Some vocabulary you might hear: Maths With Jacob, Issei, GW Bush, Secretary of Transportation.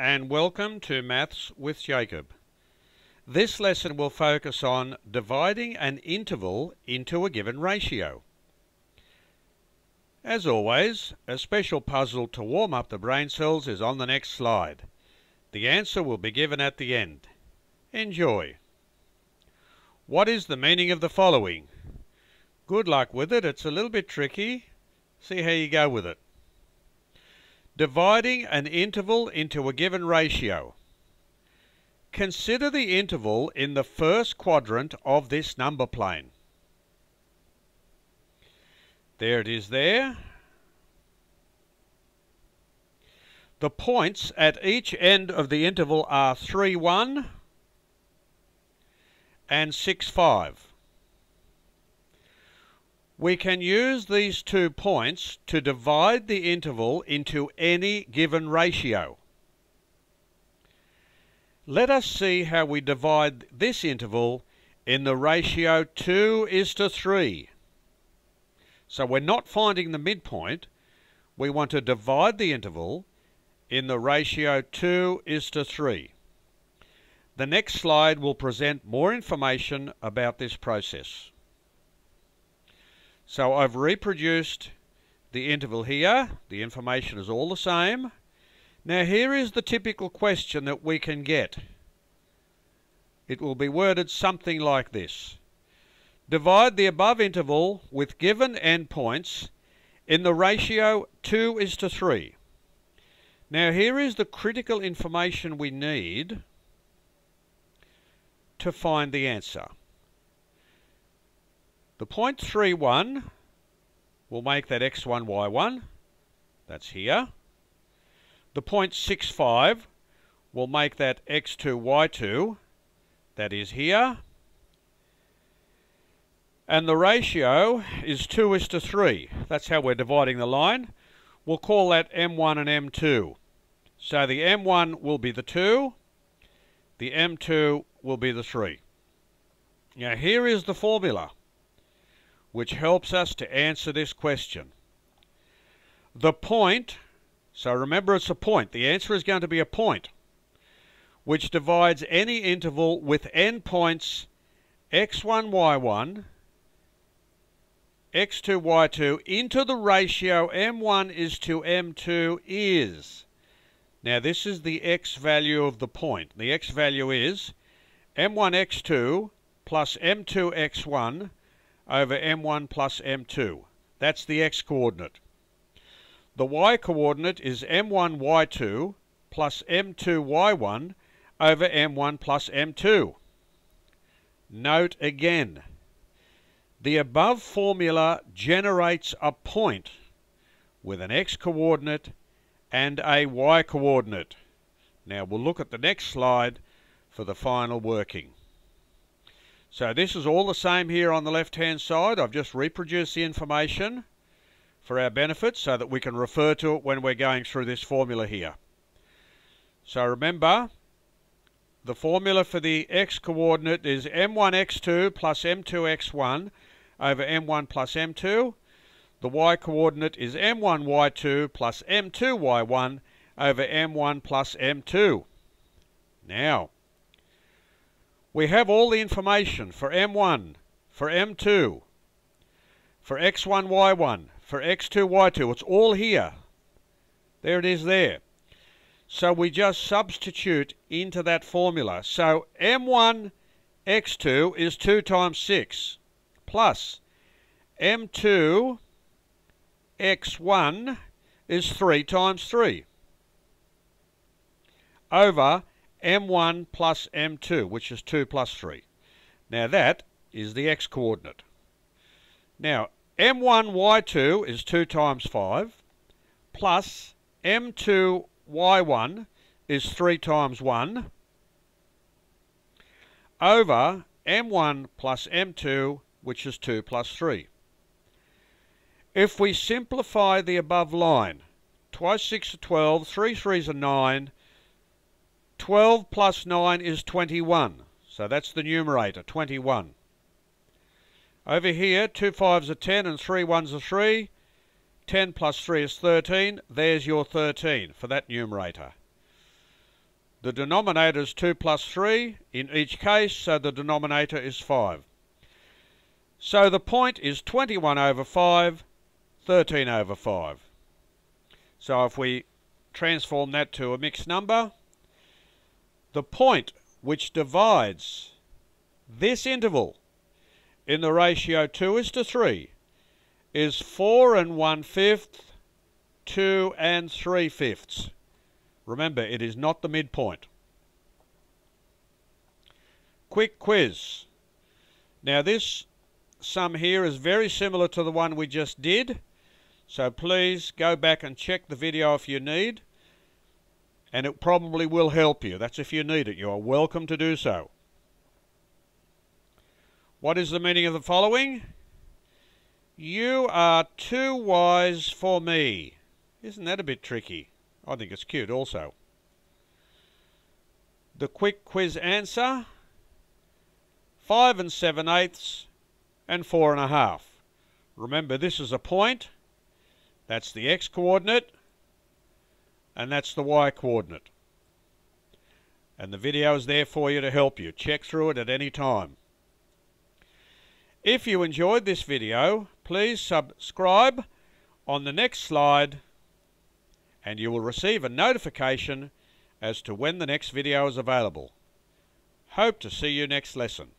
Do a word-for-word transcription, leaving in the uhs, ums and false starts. and welcome to Maths with Jacob. This lesson will focus on dividing an interval into a given ratio. As always, a special puzzle to warm up the brain cells is on the next slide. The answer will be given at the end. Enjoy! What is the meaning of the following? Good luck with it, it's a little bit tricky. See how you go with it. Dividing an interval into a given ratio. Consider the interval in the first quadrant of this number plane. There it is there. The points at each end of the interval are three, one and six, five. We can use these two points to divide the interval into any given ratio. Let us see how we divide this interval in the ratio two is to three. So we're not finding the midpoint. We want to divide the interval in the ratio two is to three. The next slide will present more information about this process. So I've reproduced the interval here. The information is all the same. Now here is the typical question that we can get. It will be worded something like this. Divide the above interval with given endpoints in the ratio two is to three. Now here is the critical information we need to find the answer. The point three, one will make that x one, y one. That's here. The point six, five will make that x two, y two. That is here. And the ratio is two is to three. That's how we're dividing the line. We'll call that m one and m two. So the m one will be the two. The m two will be the three. Now here is the formula which helps us to answer this question. The point, so remember it's a point, the answer is going to be a point, which divides any interval with endpoints x one, y one, x two, y two into the ratio m one is to m two is. Now this is the x value of the point. The x value is m one, x two plus m two, x one over m one plus m two. That's the x-coordinate. The y-coordinate is m one, y two plus m two, y one over m one plus m two. Note again, the above formula generates a point with an x-coordinate and a y-coordinate. Now we'll look at the next slide for the final working. So this is all the same here on the left-hand side. I've just reproduced the information for our benefit so that we can refer to it when we're going through this formula here. So remember, the formula for the x-coordinate is m one, x two plus m two, x one over m one plus m two. The y-coordinate is m one, y two plus m two, y one over m one plus m two. Now, we have all the information for m one, for m two, for x one, y one, for x two, y two. It's all here. There it is there. So we just substitute into that formula. So m one, x two is two times six plus m two, x one is three times three over m one plus m two, which is two plus three. Now that is the x-coordinate. Now m one, y two is two times five plus m two, y one is three times one over m one plus m two, which is two plus three. If we simplify the above line, twice six is twelve, three threes are nine, twelve plus nine is twenty-one. So that's the numerator, twenty-one. Over here, two fives are ten and three ones are three. ten plus three is thirteen. There's your thirteen for that numerator. The denominator is two plus three in each case, so the denominator is five. So the point is twenty-one over five, thirteen over five. So if we transform that to a mixed number, the point which divides this interval in the ratio two is to three is four and one fifth, two and three fifths. Remember, it is not the midpoint. Quick quiz. Now this sum here is very similar to the one we just did, so please go back and check the video if you need, and it probably will help you. That's if you need it. You are welcome to do so. What is the meaning of the following? You are too wise for me. Isn't that a bit tricky? I think it's cute also. The quick quiz answer, five and seven eighths and four and a half. Remember, this is a point. That's the x-coordinate and that's the y-coordinate. And the video is there for you to help you. Check through it at any time. If you enjoyed this video, please subscribe on the next slide, and you will receive a notification as to when the next video is available. Hope to see you next lesson.